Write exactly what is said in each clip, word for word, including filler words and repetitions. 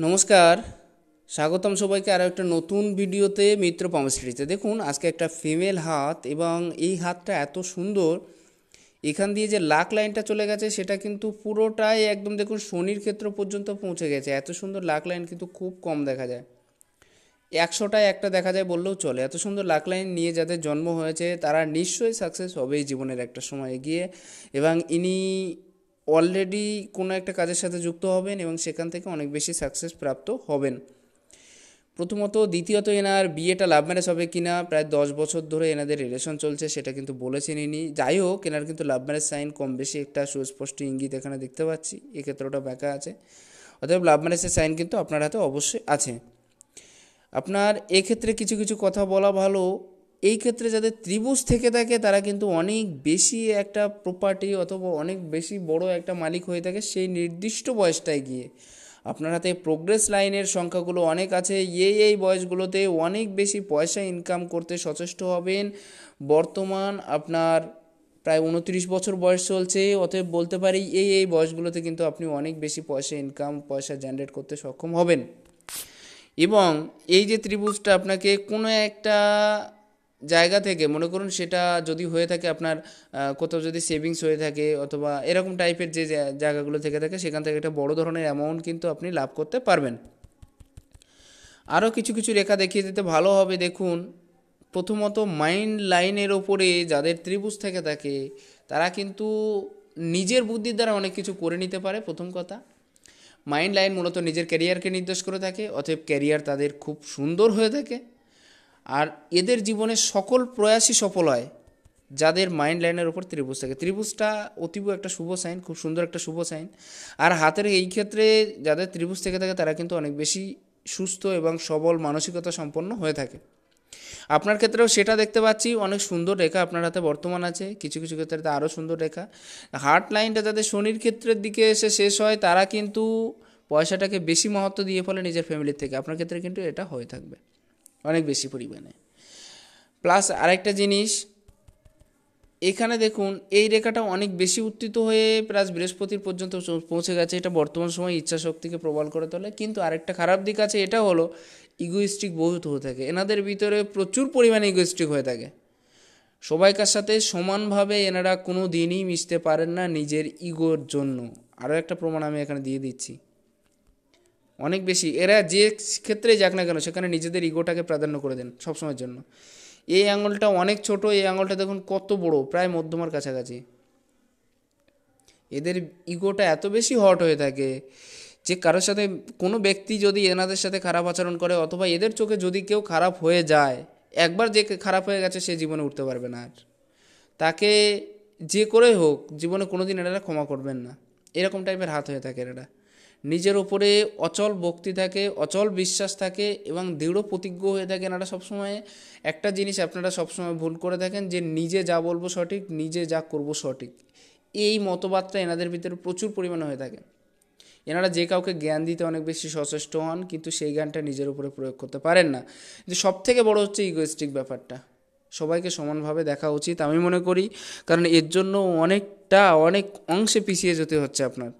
नमस्कार स्वागतम सबाइके आरो एकटा नतून भिडियोते मित्र पामस्ट्रीते। देखुन आजके एकटा फिमेल हाथ एबं एई हाथटा एत सुंदर एखान दिये जे लाक लाइनटा चले गेछे सेटा किन्तु पुरोटाई एकदम देखुन शनिर क्षेत्र पर्यन्त पौंछे गेछे। एत सुंदर लाक लाइन किन्तु खूब कम देखा जाय, एकशोटाय एकटा देखा जाय बोललेओ चले। एत सुंदर लाक लाइन निये जादेर जन्म हयेछे तारा निश्चयई सक्सेस हबेई जीवनेर एकटा समये गिये एबं इनि अलरेडी कोनो एक काजेर साथे जुक्त हबेन एबं सेखान थेके अनेक बेशी सक्सेस प्राप्त हबेन। प्रथमत द्वितीयत एनार बिएटा लाभ मैरेज हबे किना प्राय दस बछर धरे एनादेर रिलेशन चलछे सेटा किन्तु बोलेछेन इनि। जाई होक एनार किन्तु लाभ मैरेज साइन कम बेशी एकटा सुस्पष्ट इंगित एखाने देखते पाচ্ছি, এই ক্ষেত্রটা ব্যাখ্যা আছে। অতএব লাভ ম্যারেজের সাইন কিন্তু আপনার হাতে অবশ্যই আছে। আপনার এই ক্ষেত্রে কিছু কিছু কথা বলা ভালো। এই ক্ষেত্রে যাদের ত্রিভুজ থেকে থাকে তারা কিন্তু অনেক বেশি একটা প্রপার্টি অথবা অনেক বেশি বড় একটা মালিক হয়ে থাকে। সেই নির্দিষ্ট বয়সটায় গিয়ে আপনার হাতে প্রোগ্রেস লাইনের সংখ্যাগুলো অনেক আছে। এই এই বয়সগুলোতে অনেক বেশি পয়সা ইনকাম করতে সচেষ্ট হবেন। বর্তমান আপনার প্রায় উনত্রিশ বছর বয়স চলছে, অতএব বলতে পারি এই এই বয়সগুলোতে কিন্তু আপনি অনেক বেশি পয়সা ইনকাম পয়সা জেনারেট করতে সক্ষম হবেন। এবং এই যে ত্রিভুজটা আপনাকে কোনো একটা জায়গা থেকে মনে করুন সেটা যদি হয়ে থাকে আপনার কোথাও যদি সেভিংস হয়ে থাকে অথবা এরকম টাইপের যে জায়গাগুলো থেকে থাকে সেখান থেকে একটা বড় ধরনের অ্যামাউন্ট কিন্তু আপনি লাভ করতে পারবেন। আরও কিছু কিছু রেখা দেখিয়ে দিতে ভালো হবে। দেখুন প্রথমত মাইন্ড লাইনের ওপরে যাদের ত্রিভুজ থেকে থাকে তারা কিন্তু নিজের বুদ্ধির দ্বারা অনেক কিছু করে নিতে পারে। প্রথম কথা, মাইন্ড লাইন মূলত নিজের ক্যারিয়ারকে নির্দেশ করে থাকে, অতএব ক্যারিয়ার তাদের খুব সুন্দর হয়ে থাকে। আর এদের জীবনে সকল প্রয়াসই সফল হয় যাদের মাইন্ড লাইনের উপর ত্রিভুজ থাকে। ত্রিভুজটা অতীব একটা শুভ সাইন, খুব সুন্দর একটা শুভ সাইন। আর হাতের এই ক্ষেত্রে যাদের ত্রিভুজ থেকে থাকে তারা কিন্তু অনেক বেশি সুস্থ এবং সবল মানসিকতা সম্পন্ন হয়ে থাকে। আপনার ক্ষেত্রেও সেটা দেখতে পাচ্ছি, অনেক সুন্দর রেখা আপনার হাতে বর্তমান আছে, কিছু কিছু ক্ষেত্রে তো আরও সুন্দর রেখা। হার্ট লাইনটা যাদের শনির ক্ষেত্রের দিকে এসে শেষ হয় তারা কিন্তু পয়সাটাকে বেশি মহত্ব দিয়ে ফেলে নিজের ফ্যামিলির থেকে। আপনার ক্ষেত্রে কিন্তু এটা হয়ে থাকবে অনেক বেশি পরিমাণে। প্লাস আরেকটা জিনিস এখানে দেখুন, এই রেখাটা অনেক বেশি উত্থিত হয়ে প্লাস বৃহস্পতির পর্যন্ত পৌঁছে গেছে। এটা বর্তমান সময়ে ইচ্ছা শক্তিকে প্রবল করে তোলে। কিন্তু আরেকটা খারাপ দিক আছে, এটা হলো ইগোইস্টিক বহুত হয়ে থাকে। এনাদের ভিতরে প্রচুর পরিমাণে ইগোইস্টিক হয়ে থাকে, সবাইকার সাথে সমানভাবে এনারা কোনো দিনই মিশতে পারেন না নিজের ইগোর জন্য। আরও একটা প্রমাণ আমি এখানে দিয়ে দিচ্ছি। অনেক বেশি এরা যে ক্ষেত্রে যাক না কেন সেখানে নিজেদের ইগোটাকে প্রাধান্য করে দেন সবসময়ের জন্য। এই আঙুলটা অনেক ছোট, এই আঙুলটা দেখুন কত বড়, প্রায় মধ্যমার কাছাকাছি। এদের ইগোটা এত বেশি হট হয়ে থাকে যে কারোর সাথে কোনো ব্যক্তি যদি এনাদের সাথে খারাপ আচরণ করে অথবা এদের চোখে যদি কেউ খারাপ হয়ে যায়, একবার যে খারাপ হয়ে গেছে সে জীবনে উঠতে পারবে না আর, তাকে যে করে হোক জীবনে কোনো দিন এনারা ক্ষমা করবেন না। এরকম টাইপের হাত হয়ে থাকে। এনারা নিজের ওপরে অচল ভক্তি থাকে, অচল বিশ্বাস থাকে এবং দৃঢ় প্রতিজ্ঞ হয়ে থাকেন। এটা সবসময় একটা জিনিস আপনারা সবসময় ভুল করে থাকেন যে নিজে যা বলবো সঠিক, নিজে যা করবো সঠিক। এই মতবাদটা এনাদের ভিতরে প্রচুর পরিমাণে হয়ে থাকে। এনারা যে কাউকে জ্ঞান দিতে অনেক বেশি সচেষ্ট হন কিন্তু সেই জ্ঞানটা নিজের উপরে প্রয়োগ করতে পারেন না। যে সব থেকে বড় হচ্ছে ইগোইস্টিক ব্যাপারটা, সবাইকে সমানভাবে দেখা উচিত আমি মনে করি, কারণ এর জন্য অনেকটা অনেক অংশে পিছিয়ে যেতে হচ্ছে আপনার।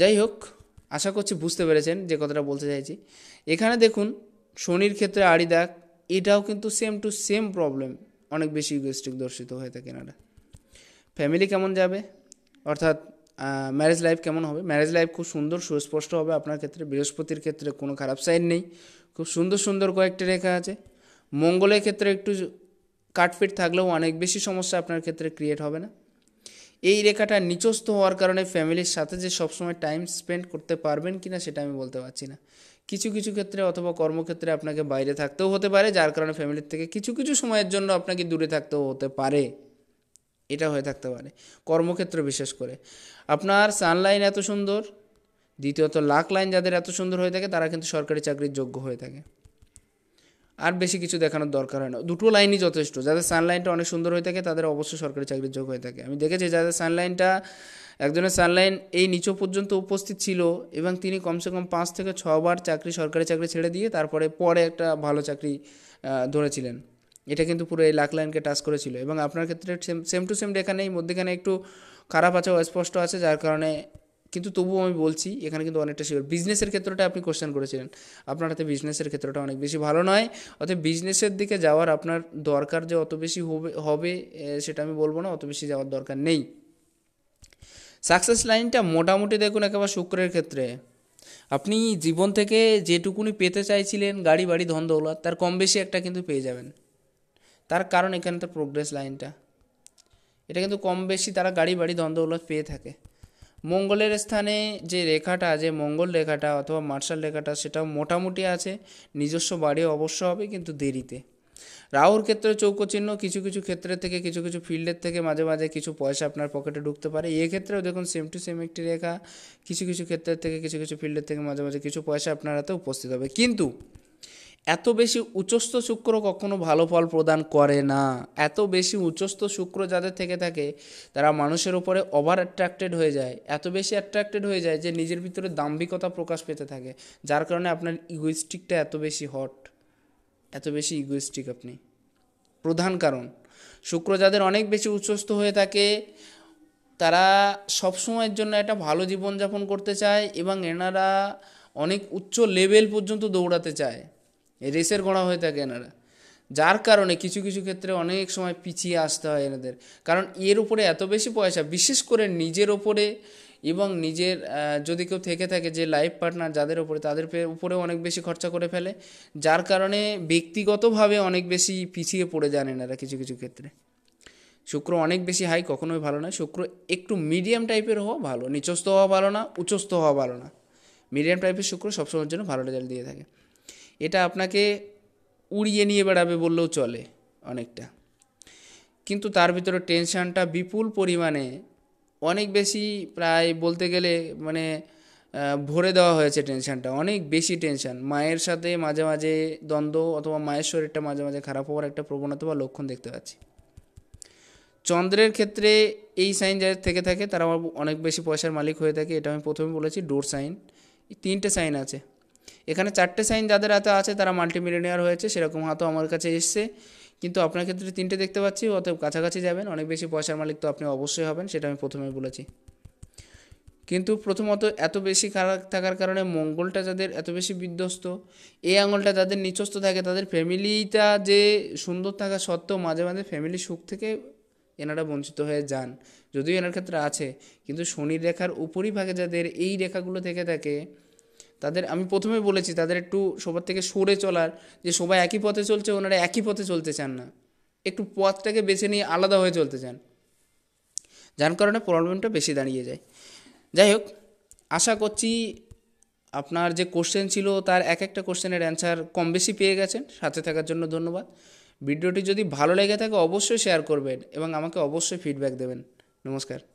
যাই হোক, আশা করছি বুঝতে পেরেছেন যে কথাটা বলতে চাইছি। এখানে দেখুন শনির ক্ষেত্রে আড়ি দাগ, এটাও কিন্তু সেম টু সেম প্রবলেম, অনেক বেশি ইগোইস্টিক দর্শিত হয়ে থাকে এনারা। ফ্যামিলি কেমন যাবে অর্থাৎ ম্যারেজ লাইফ কেমন হবে? ম্যারেজ লাইফ খুব সুন্দর সুস্পষ্ট হবে আপনার ক্ষেত্রে। বৃহস্পতির ক্ষেত্রে কোনো খারাপ সাইন নেই, খুব সুন্দর সুন্দর কয়েকটা রেখা আছে। মঙ্গলের ক্ষেত্রে একটু কাটপিট থাকলেও অনেক বেশি সমস্যা আপনার ক্ষেত্রে ক্রিয়েট হবে না। এই রেখাটা নিচস্থ হওয়ার কারণে ফ্যামিলির সাথে যে সবসময় টাইম স্পেন্ড করতে পারবেন কিনা সেটা আমি বলতে পারছি না। কিছু কিছু ক্ষেত্রে অথবা কর্মক্ষেত্রে আপনাকে বাইরে থাকতেও হতে পারে, যার কারণে ফ্যামিলির থেকে কিছু কিছু সময়ের জন্য আপনাকে দূরে থাকতেও হতে পারে, এটা হয়ে থাকতে পারে কর্মক্ষেত্রে বিশেষ করে। আপনার সানলাইন এত সুন্দর, দ্বিতীয়ত লাক লাইন যাদের এত সুন্দর হয়ে থাকে তারা কিন্তু সরকারি চাকরির যোগ্য হয়ে থাকে। আর বেশি কিছু দেখানোর দরকার হয় না, দুটো লাইনই যথেষ্ট। যাদের সানলাইনটা অনেক সুন্দর হয়ে থাকে তাদের অবশ্যই সরকারি চাকরির যোগ হয়ে থাকে। আমি দেখেছি যাদের সানলাইনটা, একজনের সানলাইন এই নিচে পর্যন্ত উপস্থিত ছিল এবং তিনি কমসে কম পাঁচ থেকে ছবার চাকরি সরকারি চাকরি ছেড়ে দিয়ে তারপরে পরে একটা ভালো চাকরি ধরেছিলেন। এটা কিন্তু পুরো এই লাখ লাইনকে টাচ করেছিল। এবং আপনার ক্ষেত্রে সেম সেম টু সেম রেখা নেই, মধ্যেখানে একটু খারাপ আছে, অস্পষ্ট আছে, যার কারণে কিন্তু তবুও আমি বলছি এখানে কিন্তু অনেকটা শিওর। বিজনেসের ক্ষেত্রটা আপনি কোশ্চেন করেছিলেন, আপনার হাতে বিজনেসের ক্ষেত্রটা অনেক বেশি ভালো নয়, অতএব বিজনেসের দিকে যাওয়ার আপনার দরকার যে অত বেশি হবে হবে সেটা আমি বলবো না, অত বেশি যাওয়ার দরকার নেই। সাকসেস লাইনটা মোটামুটি দেখুন একেবারে শুক্রের ক্ষেত্রে, আপনি জীবন থেকে যেটুকুনি পেতে চাইছিলেন গাড়ি বাড়ি ধন দৌলত তার কম বেশি একটা কিন্তু পেয়ে যাবেন, তার কারণ এখানে তার প্রোগ্রেস লাইনটা এটা কিন্তু কম বেশি তারা গাড়ি বাড়ি ধন দৌলত পেয়ে থাকে। মঙ্গলের স্থানে যে রেখাটা যে মঙ্গল রেখাটা অথবা মার্শাল রেখাটা সেটাও মোটামুটি আছে, নিজস্ব বাড়ি অবশ্য হবে কিন্তু দেরিতে। রাহুর ক্ষেত্রে চৌকো চিহ্ন, কিছু কিছু ক্ষেত্রে থেকে কিছু কিছু ফিল্ডের থেকে মাঝে মাঝে কিছু পয়সা আপনার পকেটে ঢুকতে পারে, এই ক্ষেত্রেও দেখুন সেম টু সেম একটি রেখা, কিছু কিছু ক্ষেত্রের থেকে কিছু কিছু ফিল্ডের থেকে মাঝে মাঝে কিছু পয়সা আপনার হাতে উপস্থিত হবে, কিন্তু এত বেশি উচ্চস্থ শুক্র কখনো ভালো ফল প্রদান করে না। এত বেশি উচ্চস্থ শুক্র যাদের থেকে থাকে তারা মানুষের উপরে ওভার অ্যাট্রাক্টেড হয়ে যায়, এত বেশি অ্যাট্রাক্টেড হয়ে যায় যে নিজের ভিতরে দাম্ভিকতা প্রকাশ পেতে থাকে, যার কারণে আপনার ইগোইস্টিকটা এত বেশি হট, এত বেশি ইগোইস্টিক আপনি, প্রধান কারণ। শুক্র যাদের অনেক বেশি উচ্চস্থ হয়ে থাকে তারা সবসময়ের জন্য একটা ভালো জীবনযাপন করতে চায় এবং এনারা অনেক উচ্চ লেভেল পর্যন্ত দৌড়াতে চায়, রেসের ঘোড়া হয়ে থাকে এনারা, যার কারণে কিছু কিছু ক্ষেত্রে অনেক সময় পিছিয়ে আসতে হয় এনাদের, কারণ এর উপরে এত বেশি পয়সা, বিশেষ করে নিজের ওপরে এবং নিজের যদি কেউ থেকে থাকে যে লাইফ পার্টনার যাদের ওপরে তাদের উপরেও অনেক বেশি খরচা করে ফেলে, যার কারণে ব্যক্তিগতভাবে অনেক বেশি পিছিয়ে পড়ে যান এনারা কিছু কিছু ক্ষেত্রে। শুক্র অনেক বেশি হাই কখনোই ভালো না, শুক্র একটু মিডিয়াম টাইপের হওয়া ভালো, নিচস্থ হওয়া ভালো না, উচ্চস্থ হওয়া ভালো না, মিডিয়াম টাইপের শুক্র সবসময়ের জন্য ভালো রেজাল্ট দিয়ে থাকে, এটা আপনাকে উড়িয়ে নিয়ে বেড়াবে বললেও চলে অনেকটা, কিন্তু তার ভিতরে টেনশানটা বিপুল পরিমাণে অনেক বেশি, প্রায় বলতে গেলে মানে ভরে দেওয়া হয়েছে টেনশানটা, অনেক বেশি টেনশান। মায়ের সাথে মাঝে মাঝে দ্বন্দ্ব অথবা মায়ের শরীরটা মাঝে মাঝে খারাপ হওয়ার একটা প্রবণতা বা লক্ষণ দেখতে পাচ্ছি। চন্দ্রের ক্ষেত্রে এই সাইন যাদের থেকে থাকে তারা অনেক বেশি পয়সার মালিক হয়ে থাকে, এটা আমি প্রথমে বলেছি ডোর সাইন, তিনটে সাইন আছে এখানে, চারটে সাইন যাদের হাতে আছে তারা মাল্টিমিলিয়নিয়ার হয়েছে, সেরকম হাতও আমার কাছে এসছে, কিন্তু আপনার ক্ষেত্রে তিনটে দেখতে পাচ্ছি, অতএব কাছাকাছি যাবেন, অনেক বেশি পয়সার মালিক তো আপনি অবশ্যই হবেন, সেটা আমি প্রথমেই বলেছি। কিন্তু প্রথমত এত বেশি খারাপ থাকার কারণে মঙ্গলটা যাদের এত বেশি বিধ্বস্ত, এই আঙুলটা যাদের নিচস্থ থাকে তাদের ফ্যামিলিটা যে সুন্দর থাকা সত্ত্বেও মাঝে মাঝে ফ্যামিলি সুখ থেকে এনারা বঞ্চিত হয়ে যান, যদিও এনার ক্ষেত্রে আছে, কিন্তু শনির রেখার উপরিভাগে যাদের এই রেখাগুলো থেকে থাকে তাদের আমি প্রথমে বলেছি তাদের একটু সবার থেকে সরে চলার, যে সবাই একই পথে চলছে ওনারা একই পথে চলতে চান না, একটু পথটাকে বেছে নিয়ে আলাদা হয়ে চলতে চান, যার কারণে প্রবলেমটা বেশি দাঁড়িয়ে যায়। যাই হোক, আশা করছি আপনার যে কোশ্চেন ছিল তার এক একটা কোশ্চেনের অ্যান্সার কম বেশি পেয়ে গেছেন। সাথে থাকার জন্য ধন্যবাদ। ভিডিওটি যদি ভালো লেগে থাকে অবশ্যই শেয়ার করবেন এবং আমাকে অবশ্যই ফিডব্যাক দেবেন। নমস্কার।